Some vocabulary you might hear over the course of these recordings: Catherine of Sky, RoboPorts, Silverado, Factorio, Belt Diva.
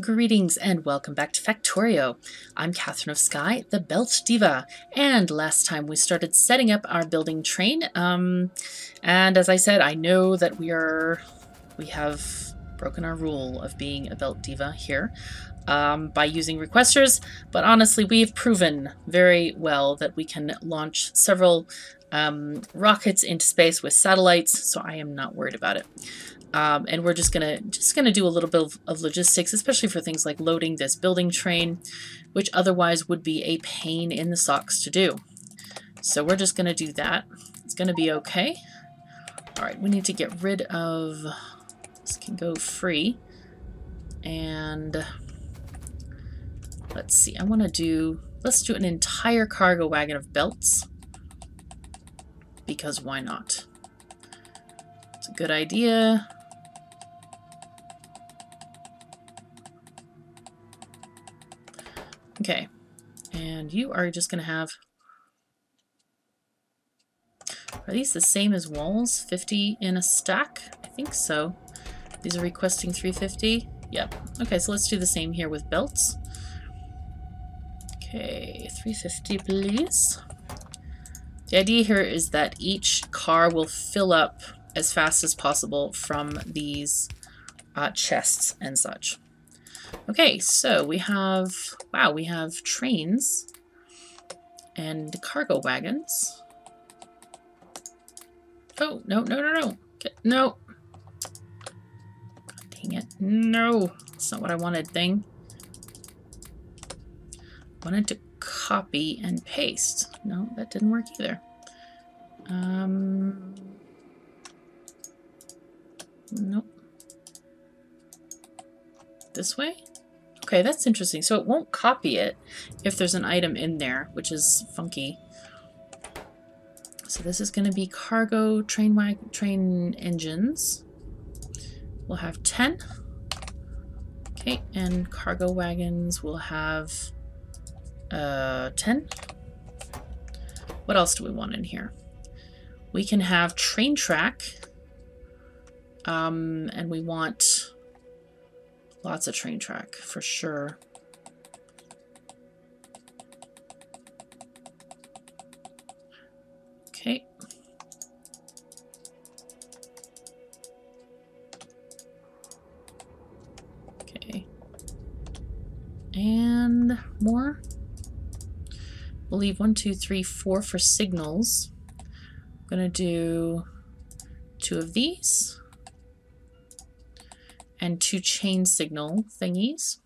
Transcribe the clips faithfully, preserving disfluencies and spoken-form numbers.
Greetings and welcome back to Factorio. I'm Catherine of Sky, the Belt Diva, and last time we started setting up our building train, um, and as I said, I know that we are, we have broken our rule of being a Belt Diva here um, by using requesters, but honestly we've proven very well that we can launch several um, rockets into space with satellites, so I am not worried about it. Um, and we're just gonna just gonna do a little bit of, of logistics, especially for things like loading this building train, which otherwise would be a pain in the socks to do. So we're just gonna do that. It's gonna be okay. All right, we need to get rid of this. Can go free, and let's see. I want to do let's do an entire cargo wagon of belts because why not? It's a good idea. Okay, and you are just going to have, are these the same as walls? fifty in a stack? I think so. These are requesting three fifty. Yep. Okay, so let's do the same here with belts. Okay, three fifty please. The idea here is that each car will fill up as fast as possible from these uh, chests and such. Okay, so we have, wow, we have trains and cargo wagons. Oh, no, no, no, no. Get, no. God dang it. No, that's not what I wanted, thing. I wanted to copy and paste. No, that didn't work either. Um, nope. This way? Okay, that's interesting. So it won't copy it if there's an item in there, which is funky. So this is going to be cargo train wagon, train engines. We'll have ten. Okay, and cargo wagons will have uh, ten. What else do we want in here? We can have train track. Um, and we want lots of train track, for sure. Okay. Okay. And more. I believe one, two, three, four for signals. I'm gonna do two of these. And two chain signal thingies.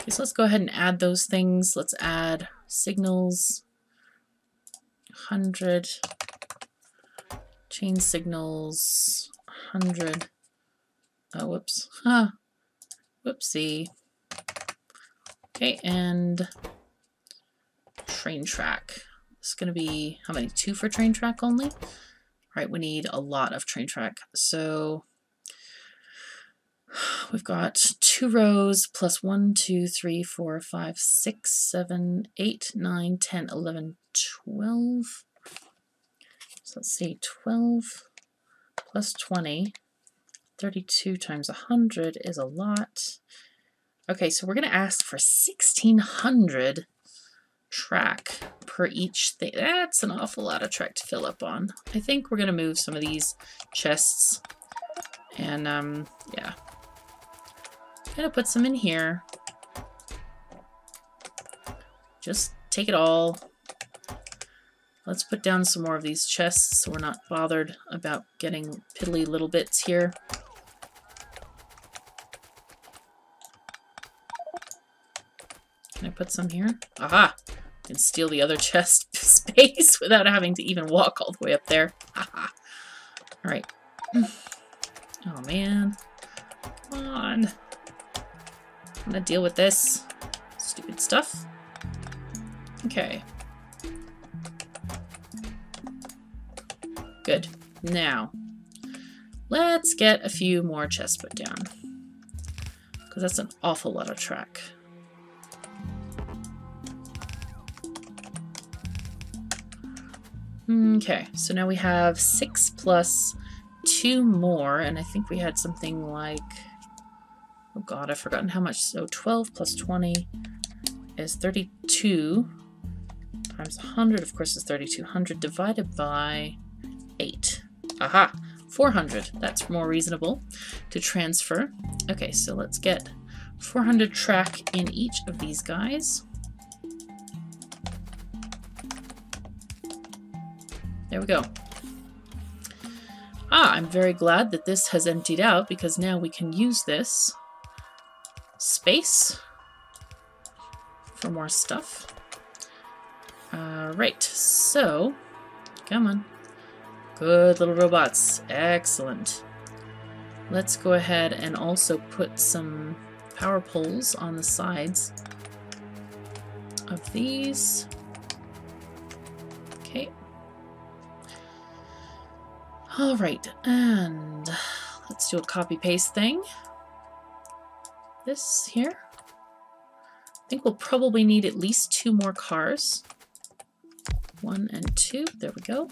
Okay, so let's go ahead and add those things. Let's add signals, one hundred, chain signals, one hundred. Oh, whoops. Huh. Whoopsie. Okay, and train track. It's going to be, how many? Two for train track only? All right, we need a lot of train track. So we've got two rows plus one, two, three, four, five, six, seven, eight, nine, ten, eleven, twelve. So let's see, twelve plus twenty. thirty-two times one hundred is a lot. Okay, so we're going to ask for sixteen hundred track per each thing. That's an awful lot of track to fill up on. I think we're going to move some of these chests. And, um, yeah. Gonna put some in here. Just take it all. Let's put down some more of these chests so we're not bothered about getting piddly little bits here. Can I put some here? Aha! I can steal the other chest space without having to even walk all the way up there. Haha. Alright. Oh man. Come on. I'm gonna deal with this stupid stuff. Okay. Good. Now, let's get a few more chests put down. Because that's an awful lot of track. Okay, so now we have six plus two more, and I think we had something like Oh God, I've forgotten how much. So twelve plus twenty is thirty-two times one hundred, of course, is thirty-two hundred divided by eight. Aha, four hundred. That's more reasonable to transfer. Okay, so let's get four hundred track in each of these guys. There we go. Ah, I'm very glad that this has emptied out, because now we can use this space for more stuff. All right, so come on. Good little robots. Excellent. Let's go ahead and also put some power poles on the sides of these. Okay. All right, and let's do a copy-paste thing. This here. I think we'll probably need at least two more cars. One and two. There we go.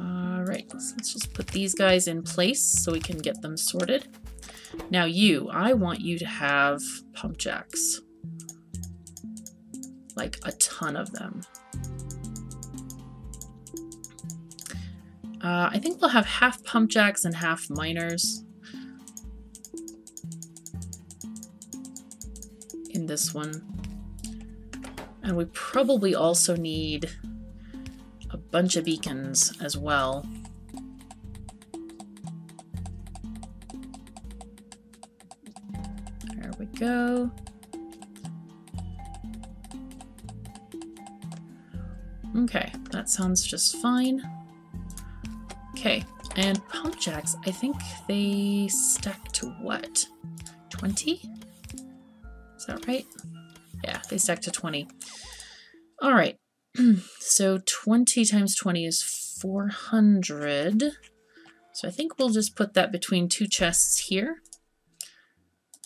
All right, so let's just put these guys in place so we can get them sorted. Now you, I want you to have pump jacks. Like a ton of them. Uh, I think we'll have half pump jacks and half miners in this one. And we probably also need a bunch of beacons as well. There we go. Okay, that sounds just fine. Okay, and pump jacks, I think they stack to what? twenty? Is that right? Yeah, they stack to twenty. All right, so twenty times twenty is four hundred. So I think we'll just put that between two chests here.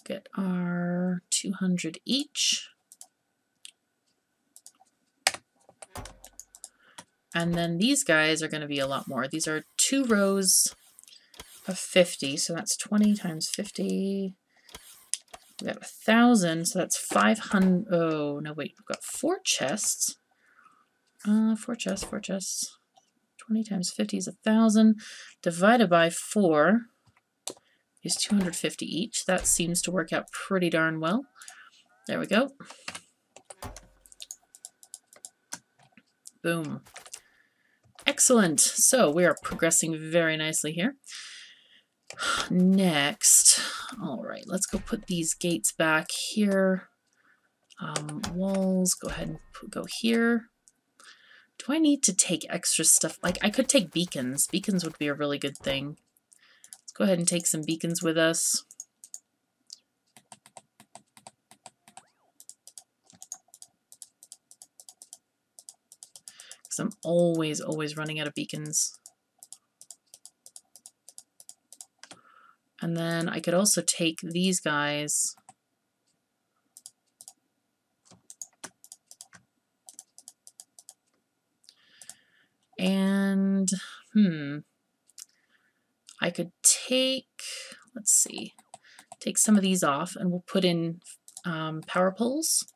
Get our two hundred each. And then these guys are going to be a lot more. These are two rows of fifty, so that's twenty times fifty. We got one thousand, so that's five hundred. Oh, no, wait, we've got four chests. Uh, four chests, four chests. twenty times fifty is one thousand. Divided by four is two hundred fifty each. That seems to work out pretty darn well. There we go. Boom. Excellent. So we are progressing very nicely here. Next. All right, let's go put these gates back here. Um, walls, go ahead and put, go here. Do I need to take extra stuff? Like, I could take beacons. Beacons would be a really good thing. Let's go ahead and take some beacons with us. I'm always, always running out of beacons. And then I could also take these guys. And, hmm, I could take, let's see, take some of these off and we'll put in um, power poles.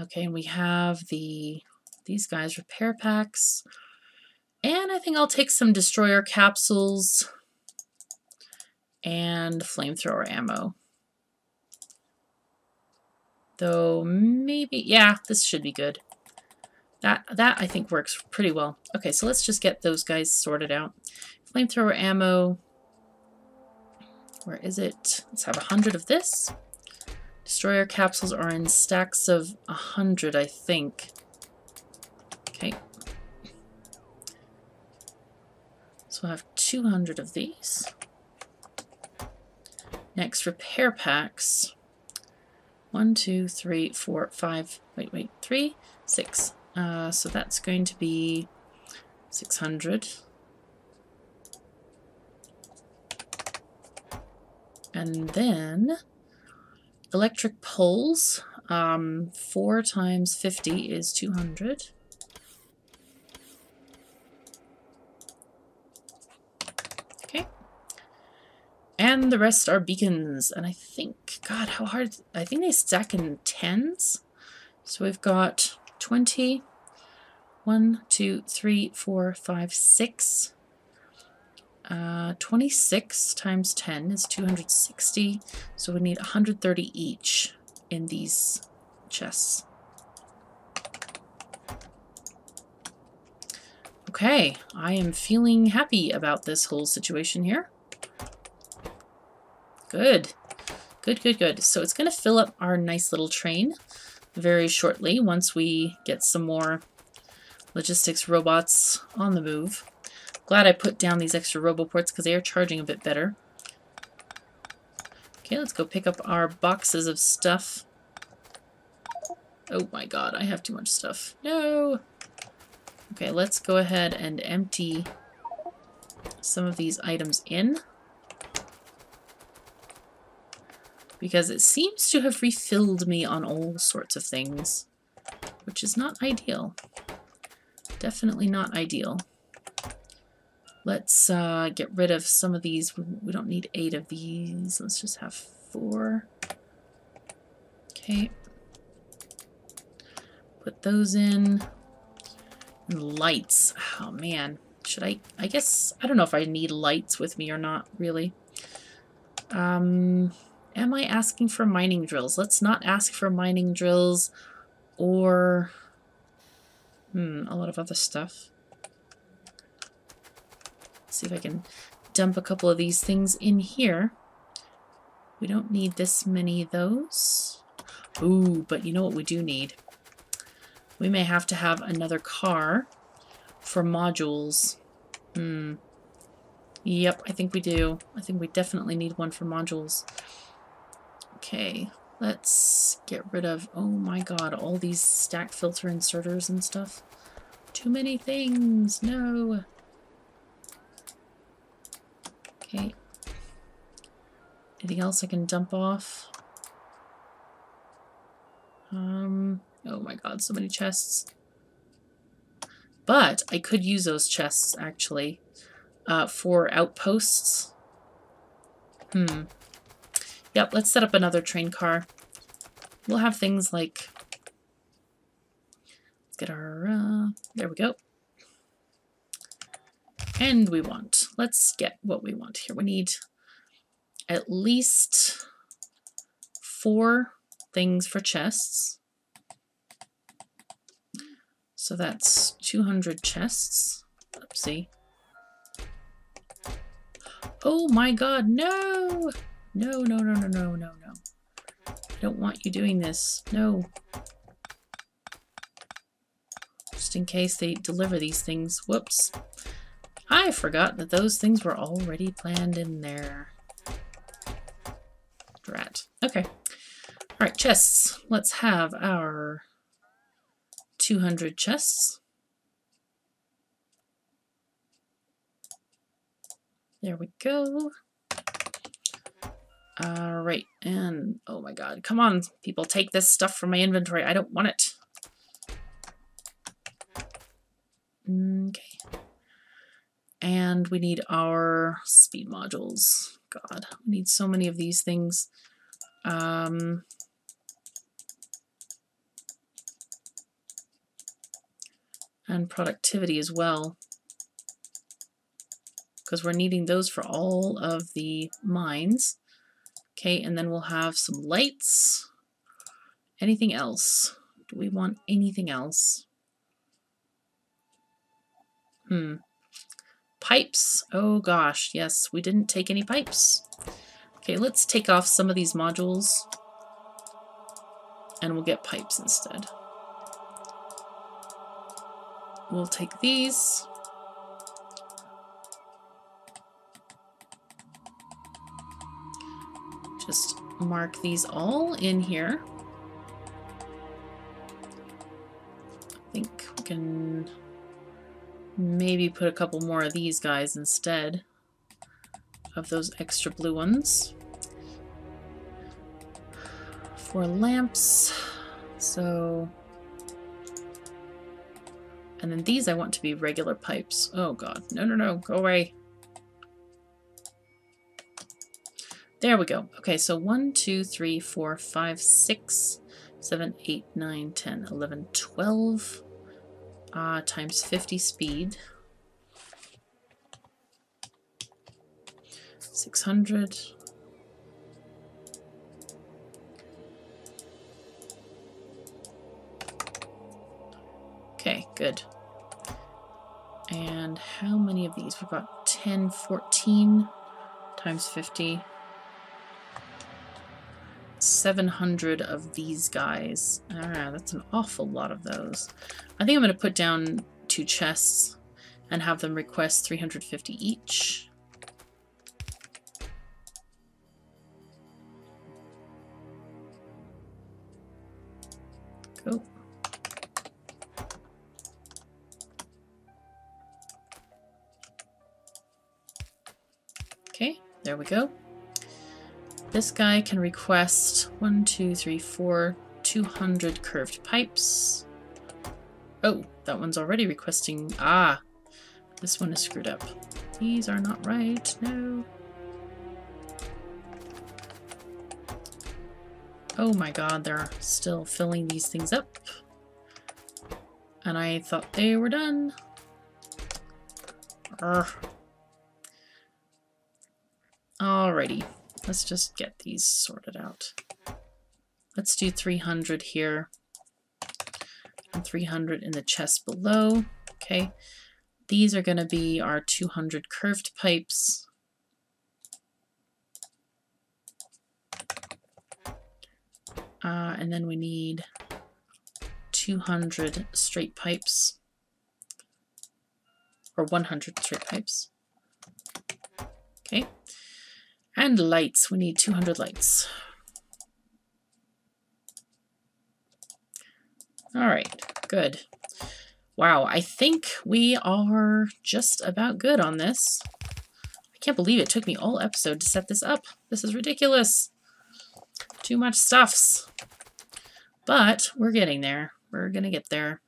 Okay, and we have the these guys, repair packs. And I think I'll take some destroyer capsules and flamethrower ammo. Though maybe, yeah, this should be good. That, that I think works pretty well. Okay, so let's just get those guys sorted out. Flamethrower ammo, where is it? Let's have one hundred of this. Destroyer capsules are in stacks of one hundred, I think. Okay. So we'll have two hundred of these. Next, repair packs. One, two, three, four, five, wait, wait, three, six. Uh, so that's going to be six hundred. And then electric poles, um, four times fifty is two hundred. And the rest are beacons. And I think, God, how hard, I think they stack in tens. So we've got twenty, one, two, three, four, five, six. Uh, twenty-six times ten is two hundred sixty. So we need one hundred thirty each in these chests. Okay, I am feeling happy about this whole situation here. Good, good, good, good. So it's going to fill up our nice little train very shortly once we get some more logistics robots on the move. Glad I put down these extra RoboPorts because they are charging a bit better. Okay, let's go pick up our boxes of stuff. Oh my god, I have too much stuff. No! Okay, let's go ahead and empty some of these items in, because it seems to have refilled me on all sorts of things, which is not ideal. Definitely not ideal. Let's uh, get rid of some of these. We don't need eight of these. Let's just have four. Okay. Put those in. And lights. Oh man. Should I? I guess, I don't know if I need lights with me or not, really. Um... Am I asking for mining drills? Let's not ask for mining drills or hmm, a lot of other stuff. Let's see if I can dump a couple of these things in here. We don't need this many of those. Ooh, but you know what we do need? We may have to have another car for modules. Hmm. Yep, I think we do. I think we definitely need one for modules. Okay, let's get rid of, oh my god, all these stack filter inserters and stuff. Too many things, no! Okay. Anything else I can dump off? Um, oh my god, so many chests. But I could use those chests, actually, uh, for outposts. Hmm. Yep, let's set up another train car. We'll have things like... Let's get our... Uh, there we go. And we want. Let's get what we want here. We need at least four things for chests. So that's two hundred chests. Oopsie. Oh my god, no! No, no, no, no, no, no, no. I don't want you doing this. No. Just in case they deliver these things. Whoops. I forgot that those things were already planned in there. Drat. Okay. Alright, chests. Let's have our two hundred chests. There we go. Alright, and oh my god, come on, people, take this stuff from my inventory. I don't want it. Okay. And we need our speed modules. God, we need so many of these things. Um, and productivity as well, because we're needing those for all of the mines. Okay, and then we'll have some lights. Anything else? Do we want anything else? Hmm. Pipes. Oh gosh, yes, we didn't take any pipes. Okay, let's take off some of these modules. And we'll get pipes instead. We'll take these. Just mark these all in here. I think we can maybe put a couple more of these guys instead of those extra blue ones. For lamps, so... And then these I want to be regular pipes. Oh god, no, no, no, go away. There we go. Okay, so one, two, three, four, five, six, seven, eight, nine, ten, eleven, twelve uh, times fifty speed. six hundred. Okay, good. And how many of these? We've got ten, fourteen times fifty. seven hundred of these guys. Ah, that's an awful lot of those. I think I'm going to put down two chests and have them request three hundred fifty each. Go. Okay, there we go. This guy can request one, two, three, four, two hundred curved pipes. Oh, that one's already requesting. Ah, this one is screwed up. These are not right. No. Oh my god, they're still filling these things up. And I thought they were done. Urgh. Alrighty. Let's just get these sorted out. Let's do three hundred here and three hundred in the chest below. Okay, these are going to be our two hundred curved pipes. Uh, and then we need two hundred straight pipes, or one hundred straight pipes. Okay. And lights, we need two hundred lights. All right, good. Wow, I think we are just about good on this. I can't believe it took me all episode to set this up. This is ridiculous. Too much stuffs. But we're getting there. We're gonna get there.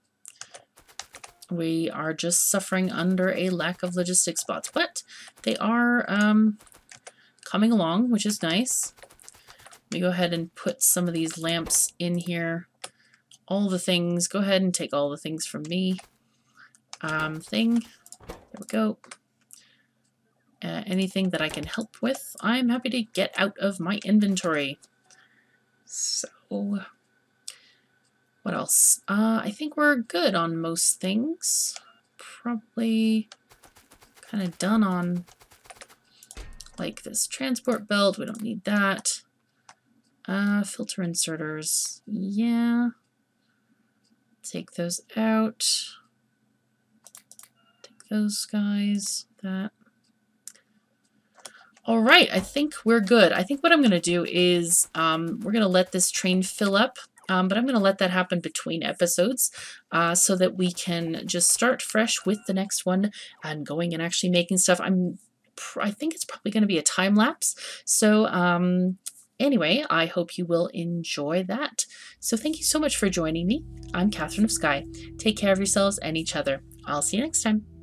We are just suffering under a lack of logistics spots, but they are, um, coming along, which is nice. Let me go ahead and put some of these lamps in here. All the things. Go ahead and take all the things from me. Um, thing. There we go. Uh, anything that I can help with, I'm happy to get out of my inventory. So, what else? Uh, I think we're good on most things. Probably kind of done on like this transport belt, we don't need that. Uh, filter inserters, yeah. Take those out. Take those guys, that. All right, I think we're good. I think what I'm gonna do is um, we're gonna let this train fill up, um, but I'm gonna let that happen between episodes uh, so that we can just start fresh with the next one and going and actually making stuff. I'm I think it's probably going to be a time lapse. So um, anyway, I hope you will enjoy that. So thank you so much for joining me. I'm Catherine of Sky. Take care of yourselves and each other. I'll see you next time.